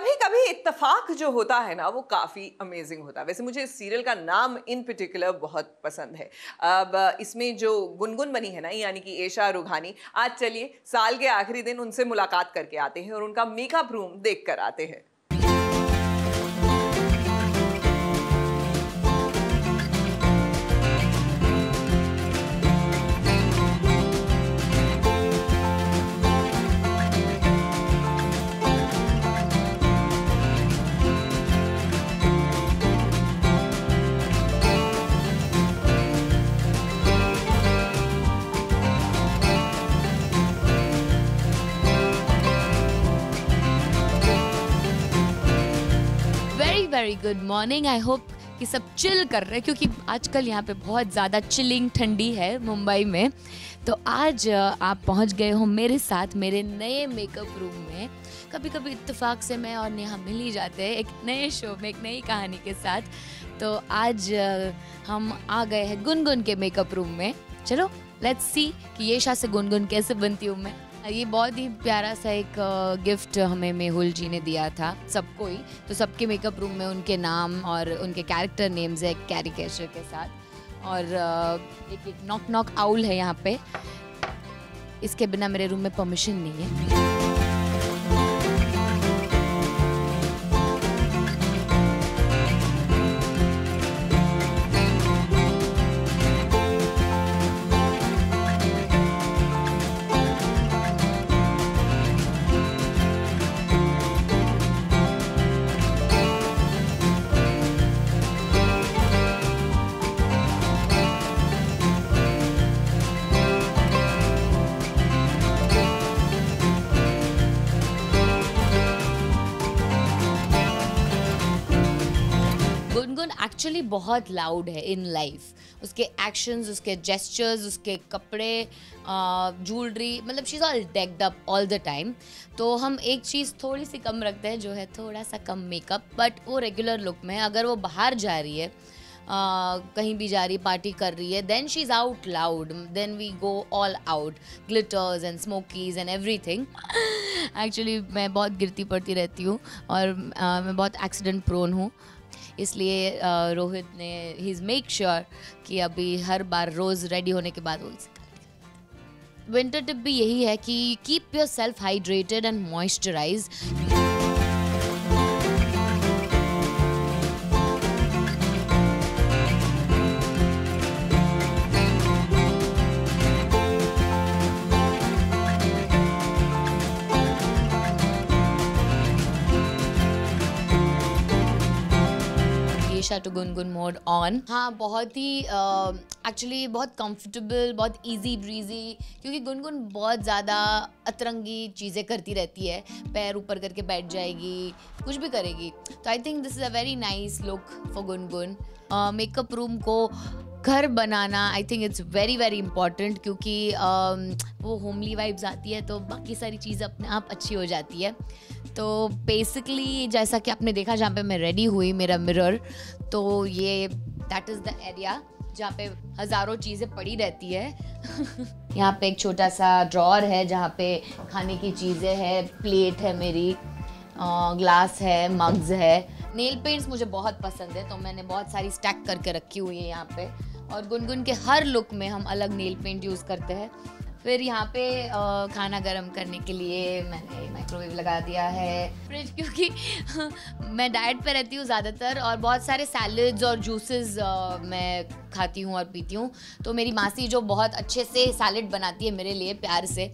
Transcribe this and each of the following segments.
कभी कभी इत्तेफाक जो होता है ना वो काफ़ी अमेजिंग होता है। वैसे मुझे इस सीरियल का नाम इन पर्टिकुलर बहुत पसंद है। अब इसमें जो गुनगुन बनी है ना, यानी कि आयशा रुघानी, आज चलिए साल के आखिरी दिन उनसे मुलाकात करके आते हैं और उनका मेकअप रूम देख कर आते हैं। Very good morning. I hope कि सब चिल कर रहे हैं क्योंकि आजकल यहाँ पे बहुत ज़्यादा चिलिंग ठंडी है मुंबई में। तो आज आप पहुँच गए हो मेरे साथ मेरे नए मेकअप रूम में। कभी कभी इत्तेफाक से मैं और नेहा मिल ही जाते हैं एक नए शो में एक नई कहानी के साथ। तो आज हम आ गए हैं गुनगुन के मेकअप रूम में। चलो लेट्स सी कि आयशा से गुनगुन कैसे बनती हूँ मैं। ये बहुत ही प्यारा सा एक गिफ्ट हमें मेहुल जी ने दिया था सबको ही। तो सबके मेकअप रूम में उनके नाम और उनके कैरेक्टर नेम्स है कैरिकेचर के साथ। और एक नॉक नॉक आउल है यहाँ पे, इसके बिना मेरे रूम में परमिशन नहीं है। एक्चुअली बहुत लाउड है इन लाइफ, उसके एक्शंस, उसके जेस्चर्स, उसके कपड़े, ज्वेलरी, मतलब she is all decked up all the time. तो हम एक चीज़ थोड़ी सी कम रखते हैं जो है थोड़ा सा कम मेकअप, बट वो रेगुलर लुक में। अगर वो बाहर जा रही है, कहीं भी जा रही, पार्टी कर रही है, then she is out loud, then we go all out, glitters and smokies and everything. Actually मैं बहुत गिरती पड़ती रहती हूँ और मैं बहुत एक्सीडेंट प्रोन हूँ, इसलिए रोहित ने ही इज़ मेक श्योर कि अभी हर बार रोज़ रेडी होने के बाद वो विंटर टिप भी यही है कि keep yourself hydrated and moisturise. To Gungun mode on. हाँ, बहुत ही एक्चुअली बहुत कंफर्टेबल, बहुत इजी ब्रीजी, क्योंकि गुनगुन बहुत ज़्यादा अतरंगी चीज़ें करती रहती है, पैर ऊपर करके बैठ जाएगी, कुछ भी करेगी। तो I think this is a very nice look for Gungun. Makeup room को घर बनाना I think it's very very important, क्योंकि वो होमली वाइब्स आती है तो बाकी सारी चीज़ अपने आप अच्छी हो जाती है। तो बेसिकली जैसा कि आपने देखा जहाँ पे मैं रेडी हुई, मेरा मिरर, तो ये दैट इज़ द एरिया जहाँ पे हज़ारों चीज़ें पड़ी रहती है। यहाँ पे एक छोटा सा ड्रॉअर है जहाँ पे खाने की चीज़ें है, प्लेट है मेरी, ग्लास है, मग्स है। नेल पेंट्स मुझे बहुत पसंद है तो मैंने बहुत सारी स्टैक करके रखी हुई है यहाँ पे। और गुनगुन के हर लुक में हम अलग नेल पेंट यूज़ करते हैं। फिर यहाँ पे खाना गर्म करने के लिए मैंने माइक्रोवेव लगा दिया है, फ्रिज, क्योंकि मैं डाइट पे रहती हूँ ज़्यादातर और बहुत सारे सैलड्स और जूसेस मैं खाती हूँ और पीती हूँ। तो मेरी मासी जो बहुत अच्छे से सैलड बनाती है मेरे लिए प्यार से,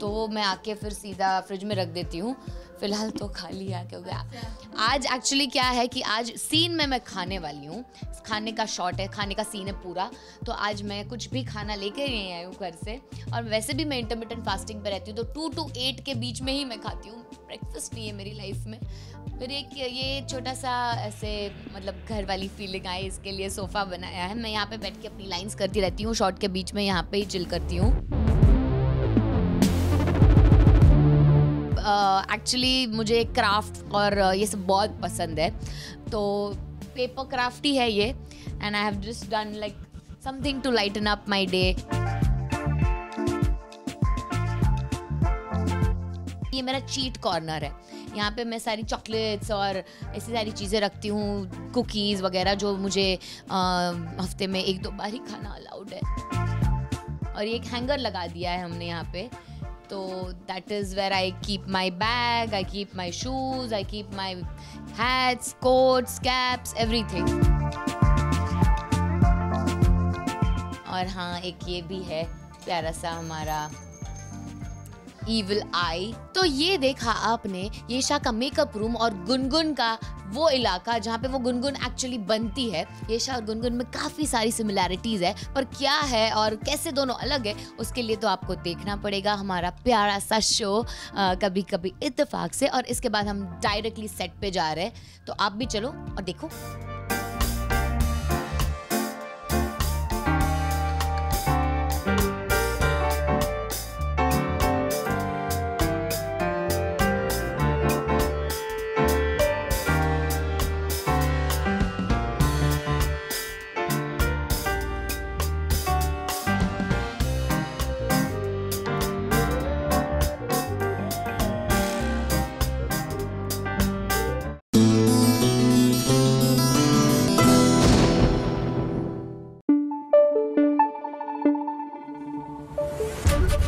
तो वो मैं आके फिर सीधा फ्रिज में रख देती हूँ। फ़िलहाल तो खा लिया क्योंकि आज एक्चुअली क्या है कि आज सीन में मैं खाने वाली हूँ, खाने का शॉट है, खाने का सीन है पूरा। तो आज मैं कुछ भी खाना लेके नहीं आई हूँ घर से। और वैसे भी मैं इंटरमिटेंट फास्टिंग पे रहती हूँ तो 2 to 8 के बीच में ही मैं खाती हूँ, ब्रेकफास्ट नहीं है मेरी लाइफ में। फिर एक ये छोटा सा ऐसे मतलब घर वाली फीलिंग आए, इसके लिए सोफ़ा बनाया है। मैं यहाँ पे बैठ के अपनी लाइंस करती रहती हूँ, शॉर्ट के बीच में यहाँ पे ही चिल करती हूँ। एक्चुअली मुझे क्राफ्ट और ये सब बहुत पसंद है, तो पेपर क्राफ्ट ही है ये। And I have just done like something to lighten up my day. ये मेरा चीट कॉर्नर है, यहाँ पे मैं सारी चॉकलेट्स और ऐसी सारी चीज़ें रखती हूँ, कुकीज़ वगैरह, जो मुझे हफ्ते में 1-2 बार ही खाना अलाउड है। और ये एक हैंगर लगा दिया है हमने यहाँ पे, तो that is where I keep my bag, I keep my shoes, I keep my hats, coats, caps, everything. और हाँ, एक ये भी है प्यारा सा हमारा ईविल आई। तो ये देखा आपने येशा का मेकअप रूम और गुनगुन का वो इलाका जहाँ पे वो गुनगुन एक्चुअली बनती है। येशा और गुनगुन में काफ़ी सारी सिमिलैरिटीज़ है, पर क्या है और कैसे दोनों अलग है उसके लिए तो आपको देखना पड़ेगा हमारा प्यारा सा शो कभी कभी इत्तेफाक से। और इसके बाद हम डायरेक्टली सेट पे जा रहे हैं, तो आप भी चलो और देखो।